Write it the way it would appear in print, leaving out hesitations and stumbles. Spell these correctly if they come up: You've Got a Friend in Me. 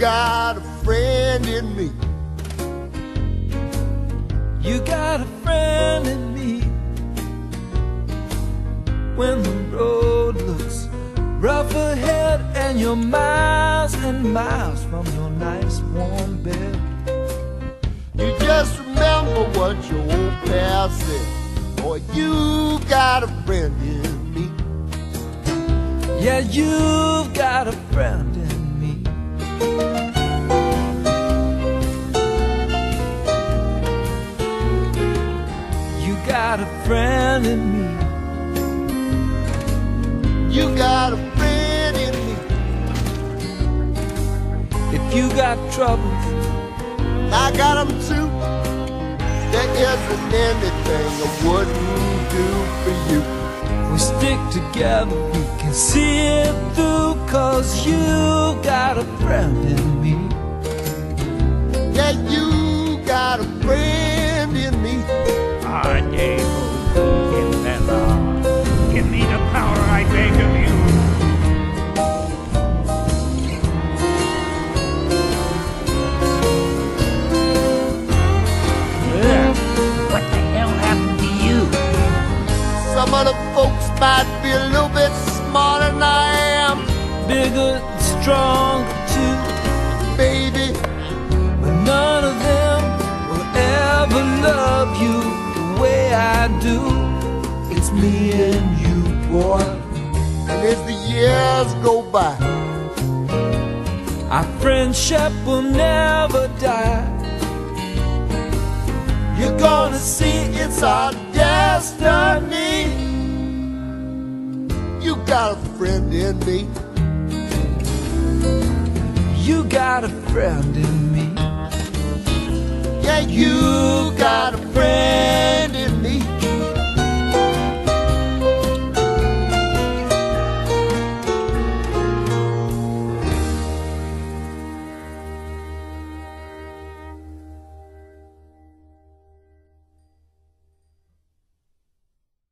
got a friend in me. You got a friend in me. When the road looks rough ahead and you're miles and miles from your nice warm bed, you just remember what your old pal said. Boy, you got a friend in me. Yeah, you've got a friend in me. You got a friend in me. You got a friend in me. If you got troubles, I got them too. There isn't anything I wouldn't do for you. If we stick together, we can see it through, 'cause you got a friend in me. Yeah, you got a friend in me. Give me the power, I beg of you. Ugh, what the hell happened to you? Some other folks might be a little bit smarter than I am, bigger and stronger too, baby, but none of them will ever love you way I do. It's me and you, boy. And as the years go by, our friendship will never die. You're gonna see it's our destiny. You got a friend in me. You got a friend in me. Yeah, you got a friend.